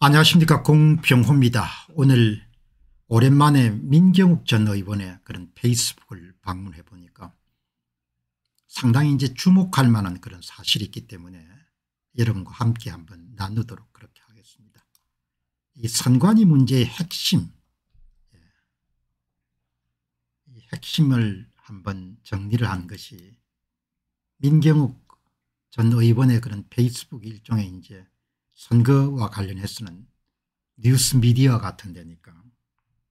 안녕하십니까, 공병호입니다. 오늘 오랜만에 민경욱 전 의원의 그런 페이스북을 방문해 보니까 상당히 이제 주목할 만한 그런 사실이 있기 때문에 여러분과 함께 한번 나누도록 그렇게 하겠습니다. 이 선관위 문제의 핵심, 이 핵심을 한번 정리를 한 것이 민경욱 전 의원의 그런 페이스북 일종의 이제 선거와 관련해서는 뉴스 미디어 같은 데니까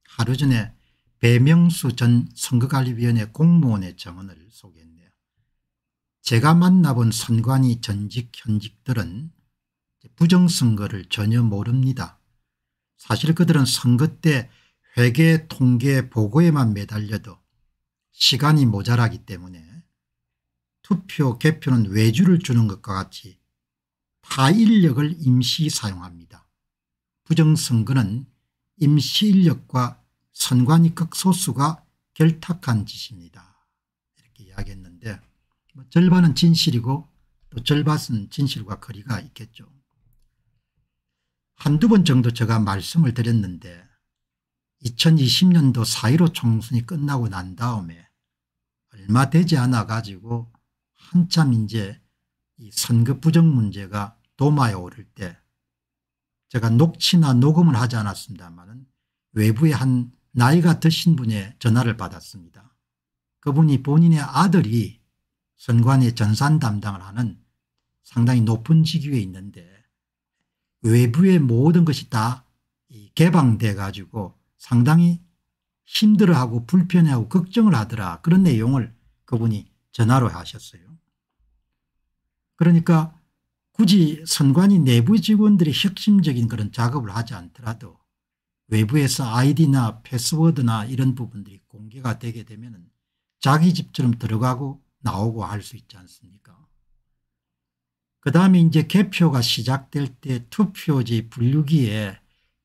하루 전에 배명수 전 선거관리위원회 공무원의 증언을 소개했네요. 제가 만나본 선관위 전직 현직들은 부정선거를 전혀 모릅니다. 사실 그들은 선거 때 회계 통계 보고에만 매달려도 시간이 모자라기 때문에 투표 개표는 외주를 주는 것과 같이 타인력을 임시 사용합니다. 부정선거는 임시인력과 선관위 극소수가 결탁한 짓입니다. 이렇게 이야기했는데 뭐 절반은 진실이고 또 절반은 진실과 거리가 있겠죠. 한두 번 정도 제가 말씀을 드렸는데 2020년도 4.15 총선이 끝나고 난 다음에 얼마 되지 않아 가지고 한참 이제 이 선거 부정 문제가 도마에 오를 때 제가 녹취나 녹음을 하지 않았습니다만 외부의 한 나이가 드신 분의 전화를 받았습니다. 그분이 본인의 아들이 선관위 전산 담당을 하는 상당히 높은 직위에 있는데 외부의 모든 것이 다 개방돼 가지고 상당히 힘들어하고 불편해하고 걱정을 하더라, 그런 내용을 그분이 전화로 하셨어요. 그러니까 굳이 선관위 내부 직원들이 혁신적인 그런 작업을 하지 않더라도 외부에서 아이디나 패스워드나 이런 부분들이 공개가 되게 되면 자기 집처럼 들어가고 나오고 할 수 있지 않습니까? 그 다음에 이제 개표가 시작될 때 투표지 분류기에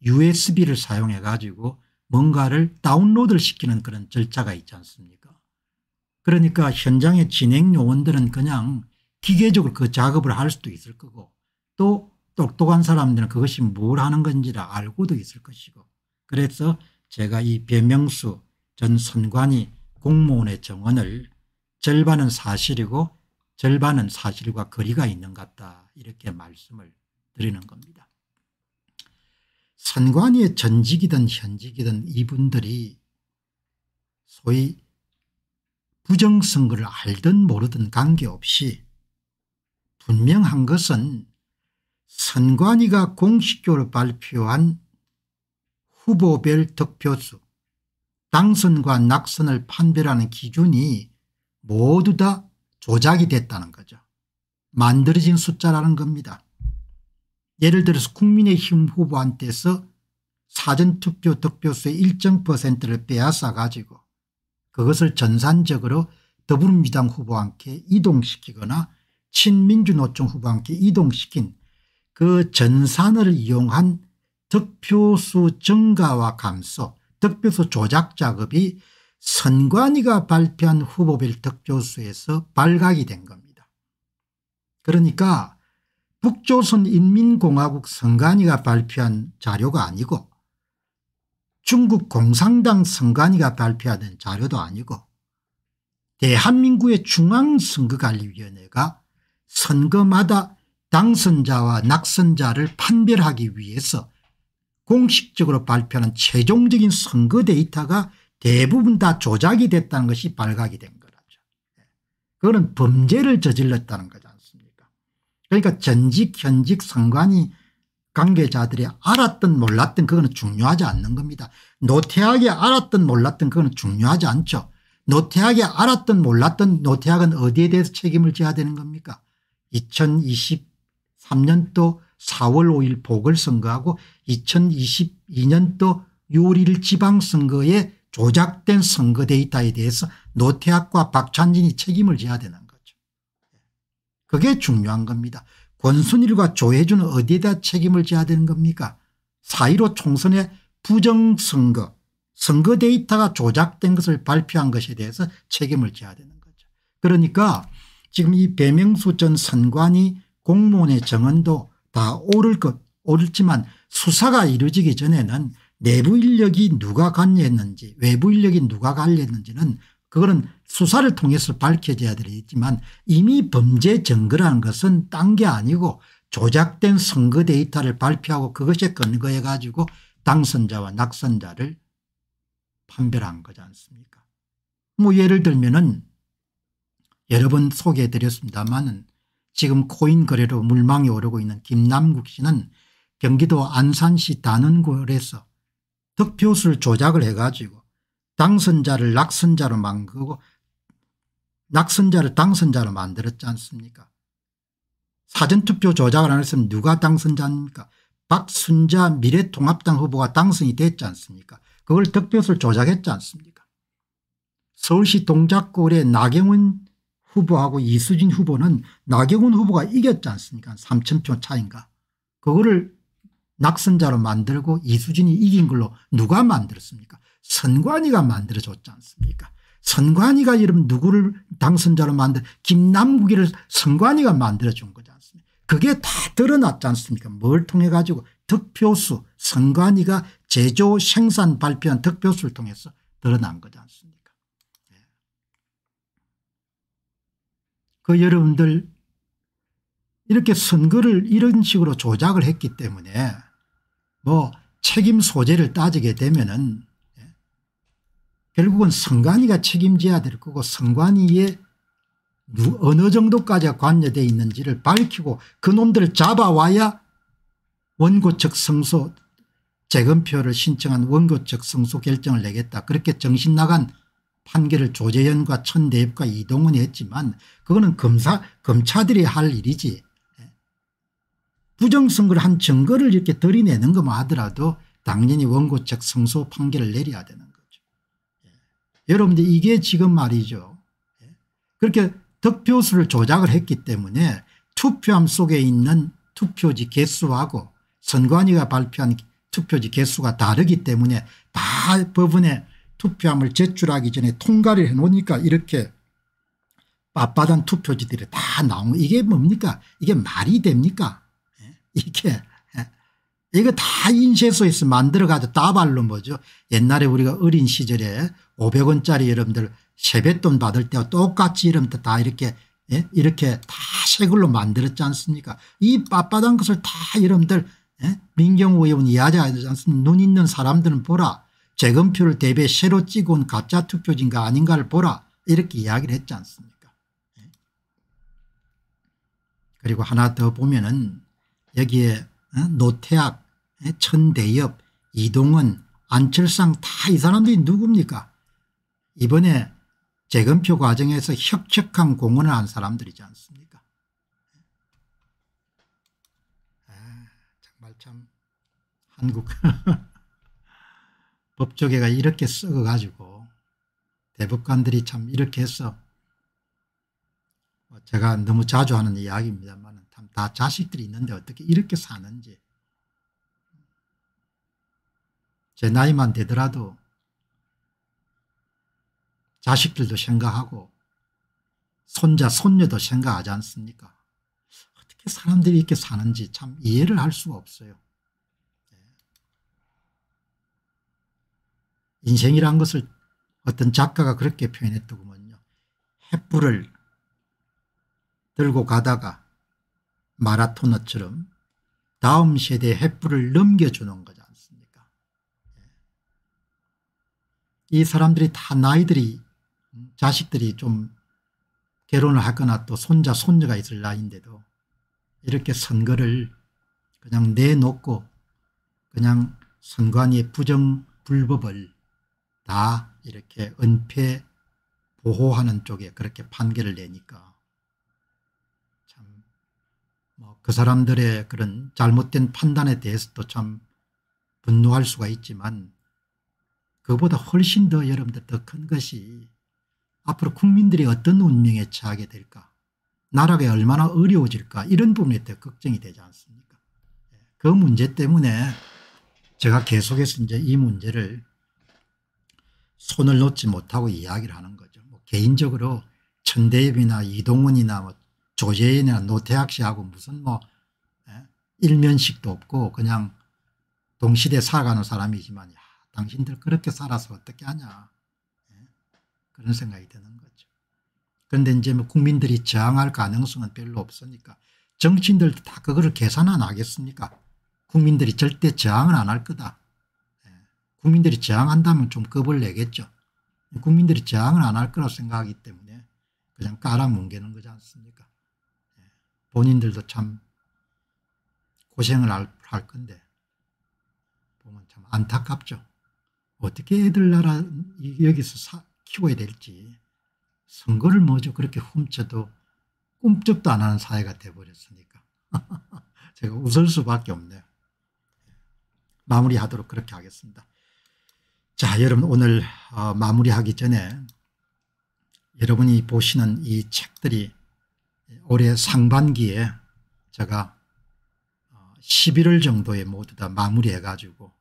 USB를 사용해 가지고 뭔가를 다운로드를 시키는 그런 절차가 있지 않습니까? 그러니까 현장의 진행 요원들은 그냥 기계적으로 그 작업을 할 수도 있을 거고 또 똑똑한 사람들은 그것이 뭘 하는 건지를 알고도 있을 것이고, 그래서 제가 이 배명수 전 선관위 공무원의 증언을 절반은 사실이고 절반은 사실과 거리가 있는 것 같다, 이렇게 말씀을 드리는 겁니다. 선관위의 전직이든 현직이든 이분들이 소위 부정선거를 알든 모르든 관계없이 분명한 것은 선관위가 공식적으로 발표한 후보별 득표수, 당선과 낙선을 판별하는 기준이 모두 다 조작이 됐다는 거죠. 만들어진 숫자라는 겁니다. 예를 들어서 국민의힘 후보한테서 사전투표 득표수의 일정 %를 빼앗아 가지고 그것을 전산적으로 더불어민주당 후보한테 이동시키거나 친민주노총 후보한테 이동시킨 그 전산을 이용한 득표수 증가와 감소, 득표수 조작 작업이 선관위가 발표한 후보별 득표수에서 발각이 된 겁니다. 그러니까 북조선인민공화국 선관위가 발표한 자료가 아니고 중국 공산당 선관위가 발표하는 자료도 아니고 대한민국의 중앙선거관리위원회가 선거마다 당선자와 낙선자를 판별하기 위해서 공식적으로 발표하는 최종적인 선거 데이터가 대부분 다 조작이 됐다는 것이 발각이 된 거라죠. 그거는 범죄를 저질렀다는 거지 않습니까? 그러니까 전직 현직 선관위 관계자들이 알았든 몰랐든 그거는 중요하지 않는 겁니다. 노태학이 알았든 몰랐든 그거는 중요하지 않죠. 노태학이 알았든 몰랐든 노태학은 어디에 대해서 책임을 져야 되는 겁니까? 2023년도 4월 5일 보궐선거하고 2022년도 6.1 지방선거에 조작된 선거 데이터에 대해서 노태학과 박찬진이 책임을 져야 되는 거죠. 그게 중요한 겁니다. 권순일과 조혜주는 어디에다 책임을 져야 되는 겁니까? 4.15 총선의 부정선거, 선거 데이터가 조작된 것을 발표한 것에 대해서 책임을 져야 되는 거죠. 그러니까 지금 이 배명수 전 선관위 공무원의 정언도 다 오를지만 수사가 이루어지기 전에는 내부 인력이 누가 관여했는지 외부 인력이 누가 관여했는지는 그거는 수사를 통해서 밝혀져야 되겠지만 이미 범죄 증거라는 것은 딴 게 아니고 조작된 선거 데이터를 발표하고 그것에 근거해 가지고 당선자와 낙선자를 판별한 거지 않습니까? 뭐 예를 들면은 여러 번 소개해 드렸습니다만은 지금 코인 거래로 물망에 오르고 있는 김남국 씨는 경기도 안산시 단원구에서 득표수를 조작을 해가지고 당선자를 낙선자로 만들고 낙선자를 당선자로 만들었지 않습니까? 사전투표 조작을 안 했으면 누가 당선자입니까? 박순자 미래통합당 후보가 당선이 됐지 않습니까? 그걸 득표수를 조작했지 않습니까? 서울시 동작구의 나경원 후보하고 이수진 후보는 나경원 후보가 이겼지 않습니까? 3,000표 차인가. 그거를 낙선자로 만들고 이수진이 이긴 걸로 누가 만들었습니까? 선관위가 만들어줬지 않습니까? 선관위가 이름 누구를 당선자로 김남국이를 선관위가 만들어준 거지 않습니까? 그게 다 드러났지 않습니까? 뭘 통해 가지고 득표수, 선관위가 제조 생산 발표한 득표수를 통해서 드러난 거지 않습니까? 네. 그 여러분들 이렇게 선거를 이런 식으로 조작을 했기 때문에 뭐 책임 소재를 따지게 되면은 결국은 선관위가 책임져야 될 거고 선관위에 어느 정도까지 관여되어 있는지를 밝히고 그놈들을 잡아와야 원고 측 승소 재검표를 신청한 원고 측 승소 결정을 내겠다. 그렇게 정신 나간 판결을 조재현과 천대엽과 이동은 했지만 그거는 검찰들이 할 일이지. 부정선거를 한 증거를 이렇게 들이내는 것만 하더라도 당연히 원고 측 승소 판결을 내려야 되는 거죠. 여러분들 이게 지금 말이죠. 그렇게 득표수를 조작을 했기 때문에 투표함 속에 있는 투표지 개수하고 선관위가 발표한 투표지 개수가 다르기 때문에 다 법원에 투표함을 제출하기 전에 통과를 해놓으니까 이렇게 빳빳한 투표지들이 다 나오고 이게 뭡니까? 이게 말이 됩니까? 이게 이거 다 인쇄소에서 만들어가지고 따발로 뭐죠? 옛날에 우리가 어린 시절에 500원짜리 여러분들 세뱃돈 받을 때와 똑같이 여러분들 다 이렇게 다 새걸로 만들었지 않습니까? 이 빳빳한 것을 다 여러분들 민경욱 의원 이야기하지 않습니까? 눈 있는 사람들은 보라. 재검표를 대비해 새로 찍어온 가짜 투표지인가 아닌가를 보라. 이렇게 이야기를 했지 않습니까? 그리고 하나 더 보면은 여기에 노태학, 천대엽, 이동은, 안철상 다 이 사람들이 누굽니까? 이번에 재검표 과정에서 혁혁한 공헌을 한 사람들이지 않습니까? 아, 정말 참 한국 법조계가 이렇게 썩어가지고 대법관들이 참 이렇게 해서 제가 너무 자주 하는 이야기입니다만 다 자식들이 있는데 어떻게 이렇게 사는지. 제 나이만 되더라도 자식들도 생각하고 손자 손녀도 생각하지 않습니까? 어떻게 사람들이 이렇게 사는지 참 이해를 할 수가 없어요. 인생이란 것을 어떤 작가가 그렇게 표현했더군요. 횃불을 들고 가다가 마라토너처럼 다음 세대에 횃불을 넘겨주는 거지 않습니까? 이 사람들이 다 나이들이 자식들이 좀 결혼을 하거나 또 손자 손녀가 있을 나이인데도 이렇게 선거를 그냥 내놓고 그냥 선관위의 부정 불법을 다 이렇게 은폐 보호하는 쪽에 그렇게 판결을 내니까 참 뭐 그 사람들의 그런 잘못된 판단에 대해서도 참 분노할 수가 있지만 그보다 훨씬 더 여러분들 더 큰 것이 앞으로 국민들이 어떤 운명에 처하게 될까, 나라가 얼마나 어려워질까, 이런 부분에 더 걱정이 되지 않습니까? 그 문제 때문에 제가 계속해서 이제 이 문제를 손을 놓지 못하고 이야기를 하는 거죠. 뭐 개인적으로 천대엽이나 이동은이나 뭐 조재인이나 노태학 씨하고 무슨 뭐 일면식도 없고 그냥 동시대에 살아가는 사람이지만, 야, 당신들 그렇게 살아서 어떻게 하냐, 그런 생각이 드는 거죠. 그런데 이제 뭐 국민들이 저항할 가능성은 별로 없으니까 정치인들도 다 그거를 계산 안 하겠습니까? 국민들이 절대 저항을 안 할 거다. 국민들이 저항한다면 좀 겁을 내겠죠. 국민들이 저항을 안 할 거라고 생각하기 때문에 그냥 깔아뭉개는 거지 않습니까? 본인들도 참 고생을 할 건데 보면 참 안타깝죠. 어떻게 애들 나라 여기서 키워야 될지. 선거를 뭐죠 그렇게 훔쳐도 꿈쩍도 안 하는 사회가 돼버렸으니까 제가 웃을 수밖에 없네요. 마무리하도록 그렇게 하겠습니다. 자, 여러분 오늘 마무리하기 전에 여러분이 보시는 이 책들이 올해 상반기에 제가 11월 정도에 모두 다 마무리해 가지고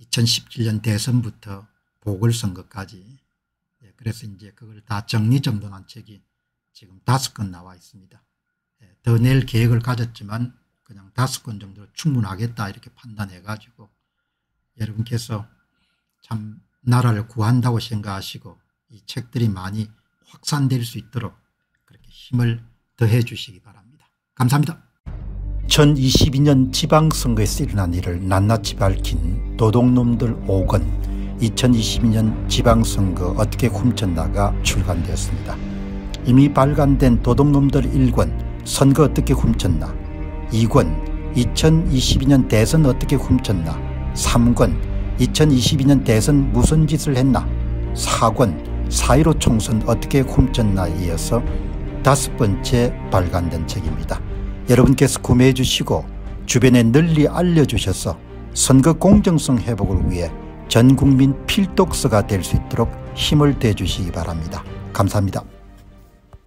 2017년 대선부터 보궐선거까지, 그래서 이제 그걸 다 정리정돈한 책이 지금 5권 나와 있습니다. 더 낼 계획을 가졌지만 그냥 5권 정도로 충분하겠다 이렇게 판단해 가지고 여러분께서 참 나라를 구한다고 생각하시고 이 책들이 많이 확산될 수 있도록 그렇게 힘을 더해 주시기 바랍니다. 감사합니다. 2022년 지방선거에서 일어난 일을 낱낱이 밝힌 도둑놈들 5권 2022년 지방선거 어떻게 훔쳤나가 출간되었습니다. 이미 발간된 도둑놈들 1권 선거 어떻게 훔쳤나, 2권 2022년 대선 어떻게 훔쳤나, 3권 2022년 대선 무슨 짓을 했나, 4권 4.15 총선 어떻게 훔쳤나에 이어서 5번째 발간된 책입니다. 여러분께서 구매해 주시고 주변에 널리 알려주셔서 선거 공정성 회복을 위해 전국민 필독서가 될 수 있도록 힘을 대 주시기 바랍니다. 감사합니다.